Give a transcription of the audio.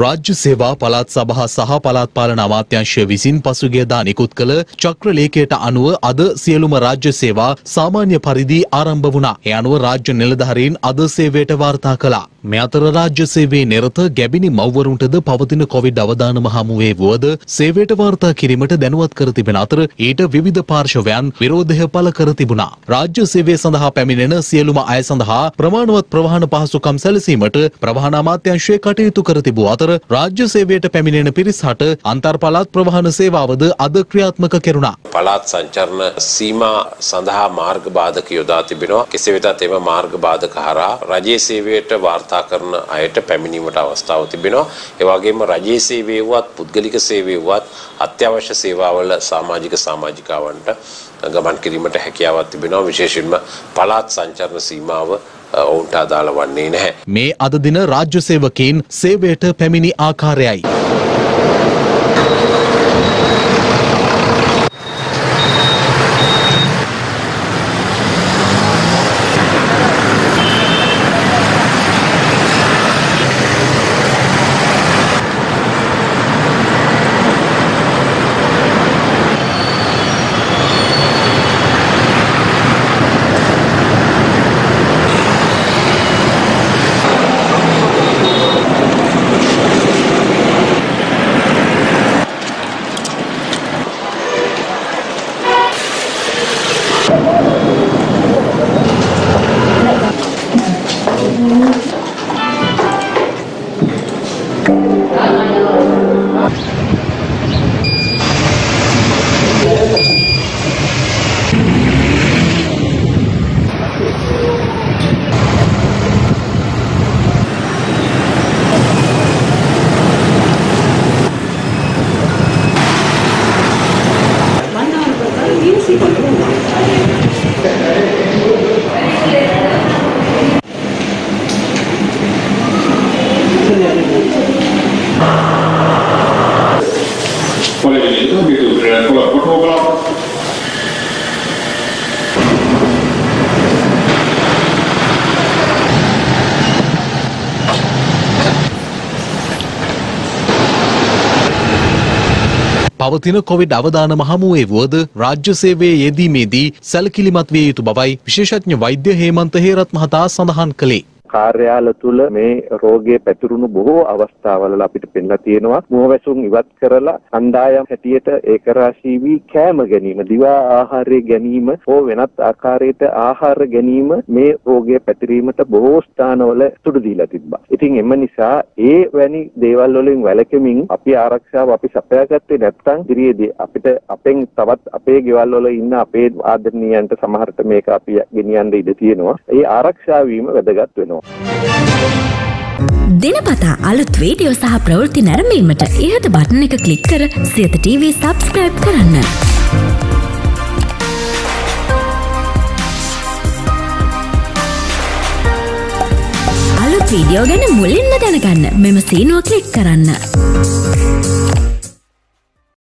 राज्य सेवा पलात सभा सह पलात पालन अमात्यांशय विसिन पसुगे दानिक उत्कल चक्र लेखेट अनुव अद सियलुम राज्य सेवा सामान्य परिधि आरंभ वुणा ए अनुव राज्य निलधारीन अद सेवेट वार्ता कला मे अतर राज्य सेवे निरत गैबिनी मौवरुंटद पवतिन कोविड अवधानम हमुवे वुवद सेवेट वार्ता किरीमट දැනුවත් කර තිබෙන අතර ඊට විවිධ පාර්ශවයන් විරෝධය පළ කර තිබුණා राज्य सेवे සඳහා පැමිණෙන සියලුම අය සඳහා ප්‍රමාණවත් ප්‍රවාහන පහසුකම් සැලසීමට ප්‍රවාහන අමාත්‍යාංශය කටයුතු කර තිබූ අතර राज्य සේවයට පැමිණෙන පිරිස හට අන්තර් පළාත් ප්‍රවාහන සේවාවද අද ක්‍රියාත්මක කෙරුණා පළාත් සංචරණ සීමා සඳහා මාර්ග බාධක යොදා තිබෙනවා කෙසේ වෙතත් එම මාර්ග බාධක හරහා රජයේ සේවයට වාර්තා කරන අයට පැමිණීමට අවස්ථාව තිබෙනවා ඒ වගේම රජයේ සේවයවත් පුද්ගලික සේවයවත් අත්‍යවශ්‍ය सेवावल सामाजिक सामाजिकावंट गमन किरीमट हैकियावत बिना विशेषण पलात संचरण सीमाव ओंट अदाल वन्नेन है मे अद दिन राज्य सेवकीन सेवेट पेमिनी आकारयई පවතින කොවිඩ් අවදානම හමුවේ වුවද රාජ්‍ය සේවයේ යෙදීමේදී සැලකිලිමත් විය යුතු බවයි විශේෂඥ වෛද්‍ය හේමන්ත හේරත් මහතා සඳහන් කළේ. කාර්යාල තුල මේ රෝගයේ පැතිරුණු බොහෝ අවස්ථාවල අපිට පෙන්ලා තියෙනවා මුවවැසුන් ඉවත් කරලා අන්දායම් හැටියට ඒකරාශී වී කෑම ගැනීම දිවා ආහාරය ගැනීම හෝ වෙනත් ආකාරයකට ආහාර ගැනීම මේ රෝගයේ පැතිරීමට බොහෝ ස්ථානවල තුඩු දීලා තිබ්බා. ඉතින් එම නිසා ඒ වැනි දේවල් වලින් වැළකෙමින් අපි ආරක්ෂාව අපි සපයාගත්තේ නැත්නම් ඉදිරියේදී අපිට අපෙන් තවත් අපේ ගෙවල් වල ඉන්න අපේ ආදරණීයන්ට සමහරට මේක අපි ගෙනියන්න ඉඩ තියෙනවා. ඒ ආරක්ෂා වීම වැදගත් වෙනවා. दिनपता अलुत वीडियो सह प्रवृत्ति नरंबीमट इहत बटन එක ක්ලික් කර සියත ටීවී සබ්ස්ක්‍රයිබ් කරන්න. අලුත් වීඩියෝ ගැන මුලින්ම දැනගන්න මෙම සීනුව ක්ලික් කරන්න.